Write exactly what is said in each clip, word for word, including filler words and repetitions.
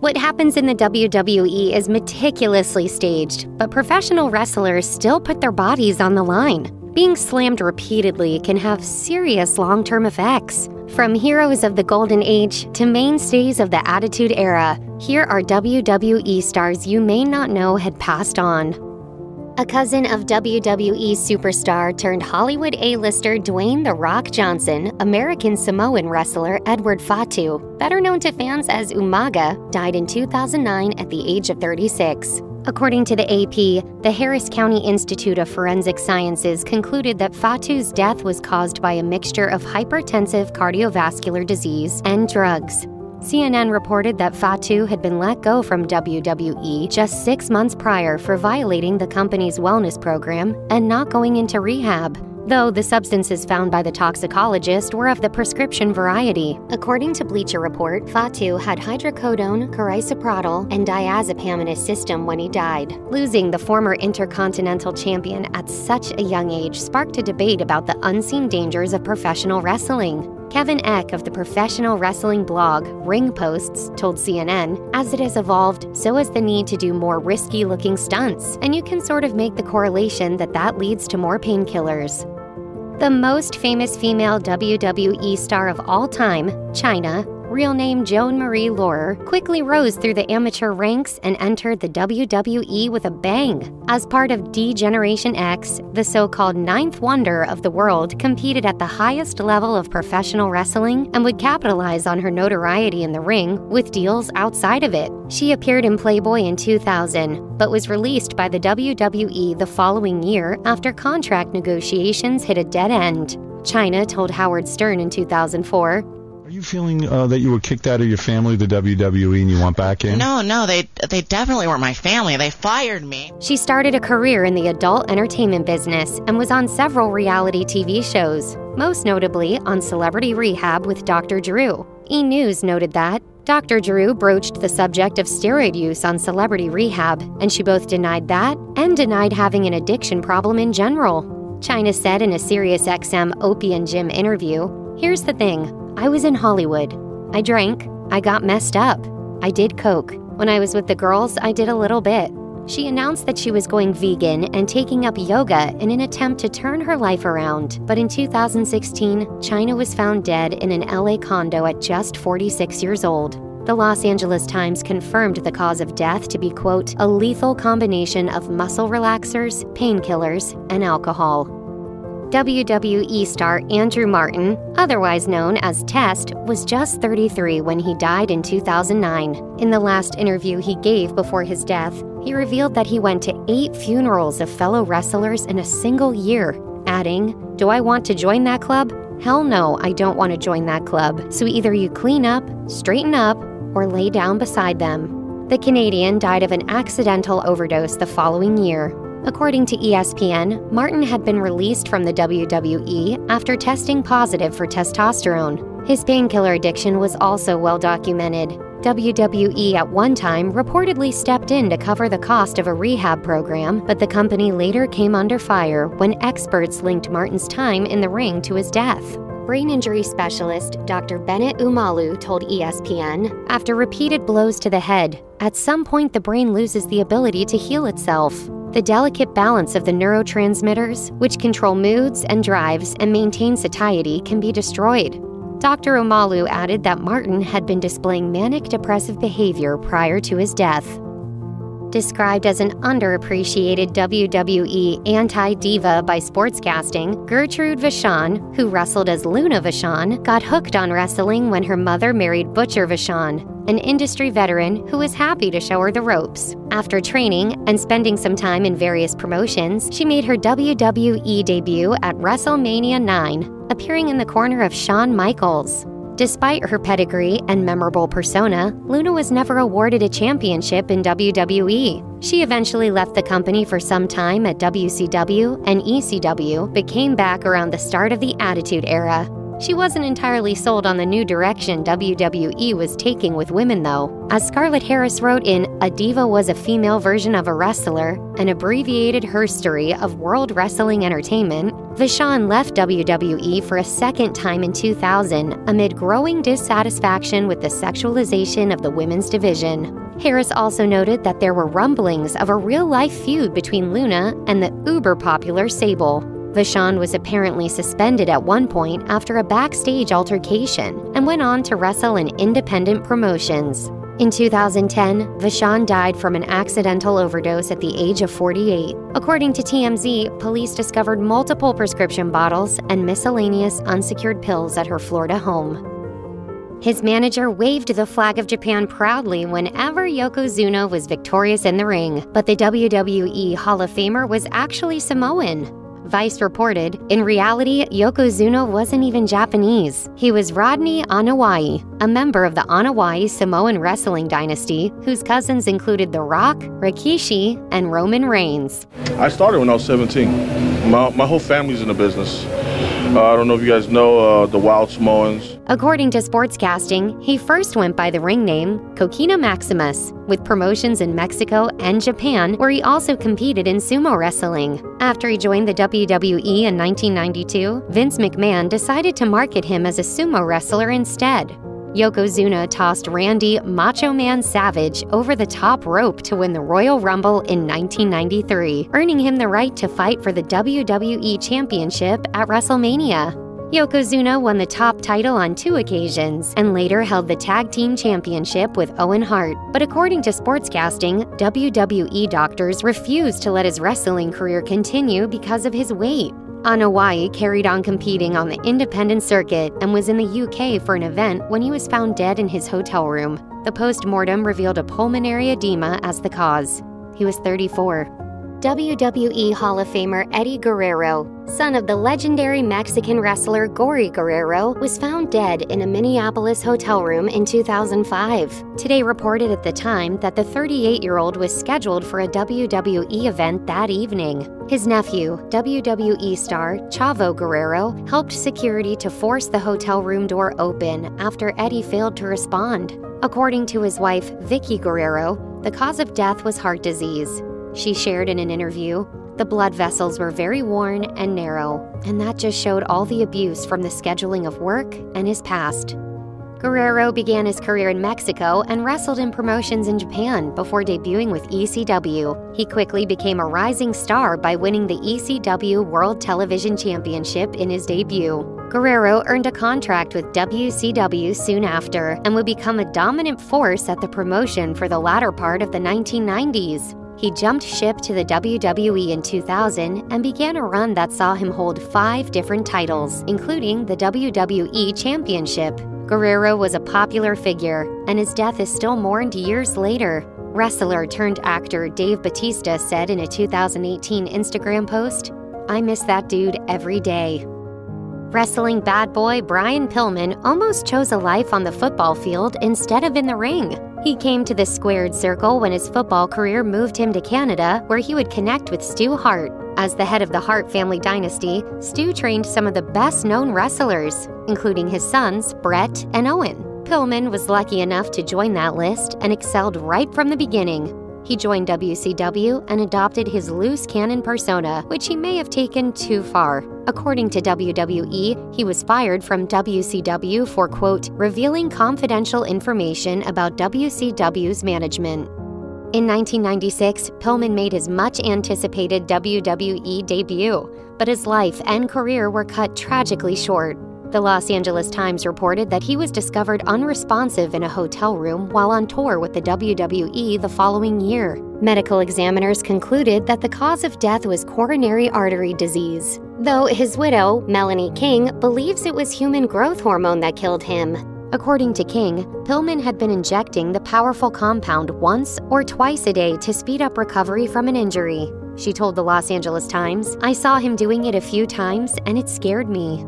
What happens in the W W E is meticulously staged, but professional wrestlers still put their bodies on the line. Being slammed repeatedly can have serious long-term effects. From heroes of the Golden Age to mainstays of the Attitude Era, here are W W E stars you may not know had passed on. A cousin of W W E superstar turned Hollywood A-lister Dwayne "The Rock" Johnson, American Samoan wrestler Edward Fatu, better known to fans as Umaga, died in two thousand nine at the age of thirty-six. According to the A P, the Harris County Institute of Forensic Sciences concluded that Fatu's death was caused by a mixture of hypertensive cardiovascular disease and drugs. C N N reported that Fatu had been let go from W W E just six months prior for violating the company's wellness program and not going into rehab, though the substances found by the toxicologist were of the prescription variety. According to Bleacher Report, Fatu had hydrocodone, carisoprodol, and diazepam in his system when he died. Losing the former Intercontinental Champion at such a young age sparked a debate about the unseen dangers of professional wrestling. Kevin Eck of the professional wrestling blog Ring Posts told C N N, "As it has evolved, so has the need to do more risky-looking stunts, and you can sort of make the correlation that that leads to more painkillers." The most famous female W W E star of all time, Chyna, real name Joan Marie Laurer, quickly rose through the amateur ranks and entered the W W E with a bang. As part of D-Generation X, the so-called ninth wonder of the world competed at the highest level of professional wrestling and would capitalize on her notoriety in the ring with deals outside of it. She appeared in Playboy in two thousand, but was released by the W W E the following year after contract negotiations hit a dead end. Chyna told Howard Stern in two thousand four, "Are you feeling uh, that you were kicked out of your family, the W W E, and you went back in?" No, no, they they definitely weren't my family. They fired me." She started a career in the adult entertainment business and was on several reality T V shows, most notably on Celebrity Rehab with Doctor Drew. E! News noted that Doctor Drew broached the subject of steroid use on Celebrity Rehab, and she both denied that and denied having an addiction problem in general. Chyna said in a SiriusXM Opium Gym interview, "Here's the thing. I was in Hollywood. I drank. I got messed up. I did coke. When I was with the girls, I did a little bit." She announced that she was going vegan and taking up yoga in an attempt to turn her life around. But in two thousand sixteen, Chyna was found dead in an L A condo at just forty-six years old. The Los Angeles Times confirmed the cause of death to be, quote, "a lethal combination of muscle relaxers, painkillers, and alcohol." W W E star Andrew Martin, otherwise known as Test, was just thirty-three when he died in two thousand nine. In the last interview he gave before his death, he revealed that he went to eight funerals of fellow wrestlers in a single year, adding, "Do I want to join that club? Hell no, I don't want to join that club. So either you clean up, straighten up, or lay down beside them." The Canadian died of an accidental overdose the following year. According to E S P N, Martin had been released from the W W E after testing positive for testosterone. His painkiller addiction was also well documented. W W E at one time reportedly stepped in to cover the cost of a rehab program, but the company later came under fire when experts linked Martin's time in the ring to his death. Brain injury specialist Doctor Bennet Omalu told E S P N, "After repeated blows to the head, at some point the brain loses the ability to heal itself. The delicate balance of the neurotransmitters, which control moods and drives and maintain satiety, can be destroyed." Doctor Omalu added that Martin had been displaying manic-depressive behavior prior to his death. Described as an underappreciated W W E anti-diva by sportscasting, Gertrude Vachon, who wrestled as Luna Vachon, got hooked on wrestling when her mother married Butcher Vachon, an industry veteran who was happy to show her the ropes. After training and spending some time in various promotions, she made her W W E debut at WrestleMania nine, appearing in the corner of Shawn Michaels. Despite her pedigree and memorable persona, Luna was never awarded a championship in W W E. She eventually left the company for some time at W C W and E C W, but came back around the start of the Attitude Era. She wasn't entirely sold on the new direction W W E was taking with women, though. As Scarlett Harris wrote in, a diva was a female version of a wrestler, an abbreviated history of World Wrestling Entertainment. Vachon left W W E for a second time in two thousand amid growing dissatisfaction with the sexualization of the women's division. Harris also noted that there were rumblings of a real-life feud between Luna and the uber-popular Sable. Vachon was apparently suspended at one point after a backstage altercation and went on to wrestle in independent promotions. In two thousand ten, Vachon died from an accidental overdose at the age of forty-eight. According to T M Z, police discovered multiple prescription bottles and miscellaneous unsecured pills at her Florida home. His manager waved the flag of Japan proudly whenever Yokozuna was victorious in the ring, but the W W E Hall of Famer was actually Samoan. Vice reported, in reality, Yokozuna wasn't even Japanese. He was Rodney Anoa'i, a member of the Anoa'i Samoan wrestling dynasty, whose cousins included The Rock, Rikishi, and Roman Reigns. I started when I was seventeen. My, my whole family's in the business. Uh, I don't know if you guys know uh, the Wild Samoans. According to Sportscasting, he first went by the ring name Kokina Maximus, with promotions in Mexico and Japan, where he also competed in sumo wrestling. After he joined the W W E in nineteen ninety-two, Vince McMahon decided to market him as a sumo wrestler instead. Yokozuna tossed Randy Macho Man Savage over the top rope to win the Royal Rumble in nineteen ninety-three, earning him the right to fight for the W W E Championship at WrestleMania. Yokozuna won the top title on two occasions and later held the Tag Team Championship with Owen Hart. But according to Sportscasting, W W E doctors refused to let his wrestling career continue because of his weight. Anoa'i carried on competing on the independent circuit and was in the U K for an event when he was found dead in his hotel room. The post-mortem revealed a pulmonary edema as the cause. He was thirty-four. W W E Hall of Famer Eddie Guerrero, son of the legendary Mexican wrestler Gory Guerrero, was found dead in a Minneapolis hotel room in two thousand five. Today reported at the time that the thirty-eight-year-old was scheduled for a W W E event that evening. His nephew, W W E star Chavo Guerrero, helped security to force the hotel room door open after Eddie failed to respond. According to his wife, Vicky Guerrero, the cause of death was heart disease. She shared in an interview, "The blood vessels were very worn and narrow, and that just showed all the abuse from the scheduling of work and his past." Guerrero began his career in Mexico and wrestled in promotions in Japan before debuting with E C W. He quickly became a rising star by winning the E C W World Television Championship in his debut. Guerrero earned a contract with W C W soon after and would become a dominant force at the promotion for the latter part of the nineteen nineties. He jumped ship to the W W E in two thousand and began a run that saw him hold five different titles, including the W W E Championship. Guerrero was a popular figure, and his death is still mourned years later. Wrestler-turned-actor Dave Bautista said in a two thousand eighteen Instagram post, "I miss that dude every day." Wrestling bad boy Brian Pillman almost chose a life on the football field instead of in the ring. He came to the squared circle when his football career moved him to Canada, where he would connect with Stu Hart. As the head of the Hart family dynasty, Stu trained some of the best-known wrestlers, including his sons, Brett and Owen. Pillman was lucky enough to join that list and excelled right from the beginning. He joined W C W and adopted his loose cannon persona, which he may have taken too far. According to W W E, he was fired from W C W for, quote, revealing confidential information about W C W's management. In nineteen ninety-six, Pillman made his much-anticipated W W E debut, but his life and career were cut tragically short. The Los Angeles Times reported that he was discovered unresponsive in a hotel room while on tour with the W W E the following year. Medical examiners concluded that the cause of death was coronary artery disease, though his widow, Melanie King, believes it was human growth hormone that killed him. According to King, Pillman had been injecting the powerful compound once or twice a day to speed up recovery from an injury. She told the Los Angeles Times, "I saw him doing it a few times and it scared me."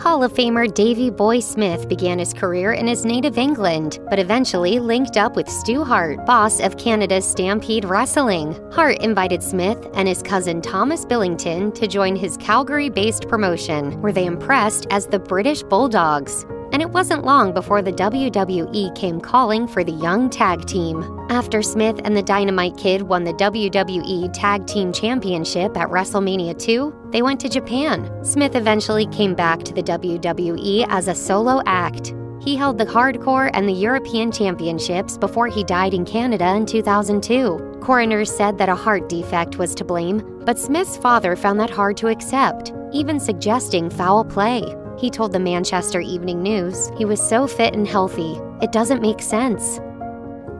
Hall of Famer Davey Boy Smith began his career in his native England, but eventually linked up with Stu Hart, boss of Canada's Stampede Wrestling. Hart invited Smith and his cousin Thomas Billington to join his Calgary-based promotion, where they impressed as the British Bulldogs. And it wasn't long before the W W E came calling for the young tag team. After Smith and the Dynamite Kid won the W W E Tag Team Championship at WrestleMania two, they went to Japan. Smith eventually came back to the W W E as a solo act. He held the Hardcore and the European Championships before he died in Canada in two thousand two. Coroners said that a heart defect was to blame, but Smith's father found that hard to accept, even suggesting foul play. He told the Manchester Evening News, "He was so fit and healthy. It doesn't make sense."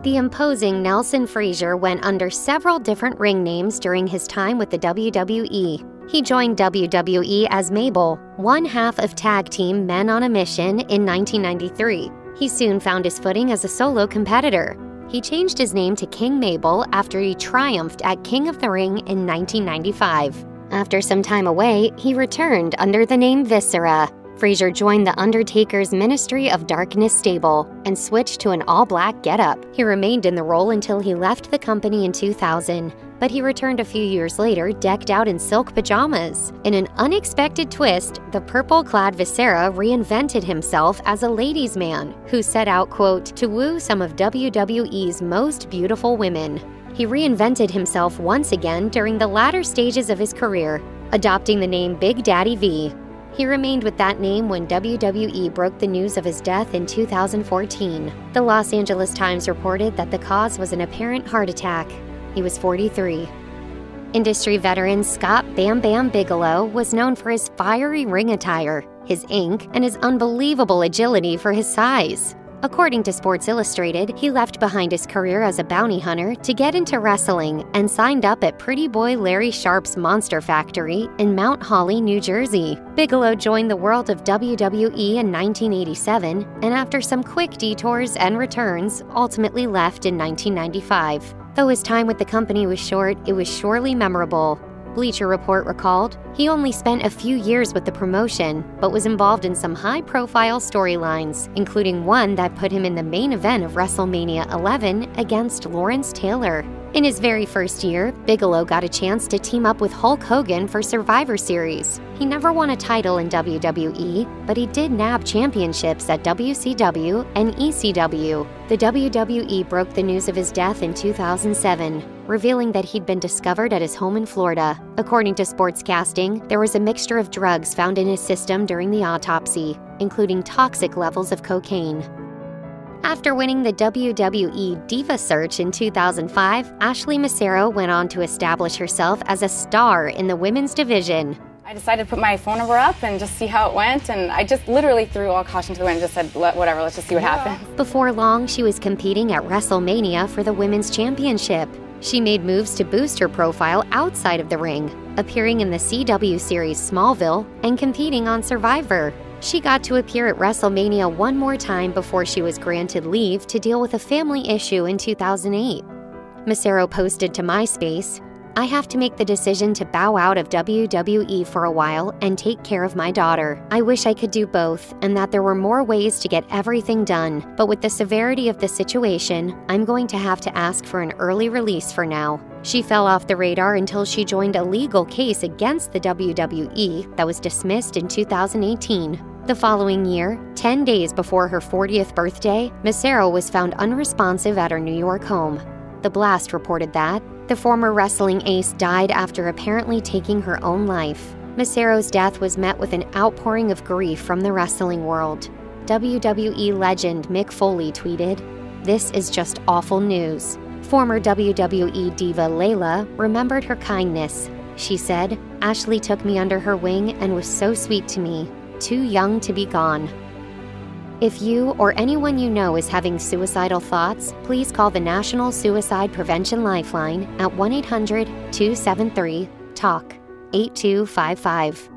The imposing Nelson Frazier went under several different ring names during his time with the W W E. He joined W W E as Mabel, one half of tag team Men on a Mission, in nineteen ninety-three. He soon found his footing as a solo competitor. He changed his name to King Mabel after he triumphed at King of the Ring in nineteen ninety-five. After some time away, he returned under the name Viscera. Frazier joined The Undertaker's Ministry of Darkness stable and switched to an all-black getup. He remained in the role until he left the company in two thousand, but he returned a few years later decked out in silk pajamas. In an unexpected twist, the purple-clad Viscera reinvented himself as a ladies' man who set out, quote, to woo some of W W E's most beautiful women. He reinvented himself once again during the latter stages of his career, adopting the name Big Daddy V. He remained with that name when W W E broke the news of his death in two thousand fourteen. The Los Angeles Times reported that the cause was an apparent heart attack. He was forty-three. Industry veteran Scott Bam Bam Bigelow was known for his fiery ring attire, his ink, and his unbelievable agility for his size. According to Sports Illustrated, he left behind his career as a bounty hunter to get into wrestling and signed up at Pretty Boy Larry Sharp's Monster Factory in Mount Holly, New Jersey. Bigelow joined the world of W W E in nineteen eighty-seven and, after some quick detours and returns, ultimately left in nineteen ninety-five. Though his time with the company was short, it was surely memorable. Bleacher Report recalled, he only spent a few years with the promotion, but was involved in some high-profile storylines, including one that put him in the main event of WrestleMania eleven against Lawrence Taylor. In his very first year, Bigelow got a chance to team up with Hulk Hogan for Survivor Series. He never won a title in W W E, but he did nab championships at W C W and E C W. The W W E broke the news of his death in two thousand seven. Revealing that he'd been discovered at his home in Florida. According to Sportscasting, there was a mixture of drugs found in his system during the autopsy, including toxic levels of cocaine. After winning the W W E Diva Search in two thousand five, Ashley Massaro went on to establish herself as a star in the women's division. I decided to put my phone number up and just see how it went, and I just literally threw all caution to the wind and just said, Let, whatever, let's just see what yeah. happens. Before long, she was competing at WrestleMania for the Women's Championship. She made moves to boost her profile outside of the ring, appearing in the C W series Smallville and competing on Survivor. She got to appear at WrestleMania one more time before she was granted leave to deal with a family issue in two thousand eight. Massaro posted to MySpace, "I have to make the decision to bow out of W W E for a while and take care of my daughter. I wish I could do both and that there were more ways to get everything done, but with the severity of the situation, I'm going to have to ask for an early release for now." She fell off the radar until she joined a legal case against the W W E that was dismissed in two thousand eighteen. The following year, ten days before her fortieth birthday, Massaro was found unresponsive at her New York home. The Blast reported that the former wrestling ace died after apparently taking her own life. Massaro's death was met with an outpouring of grief from the wrestling world. W W E legend Mick Foley tweeted, "This is just awful news." Former W W E diva Layla remembered her kindness. She said, "Ashley took me under her wing and was so sweet to me. Too young to be gone." If you or anyone you know is having suicidal thoughts, please call the National Suicide Prevention Lifeline at one eight hundred, two seven three, talk eight two five five.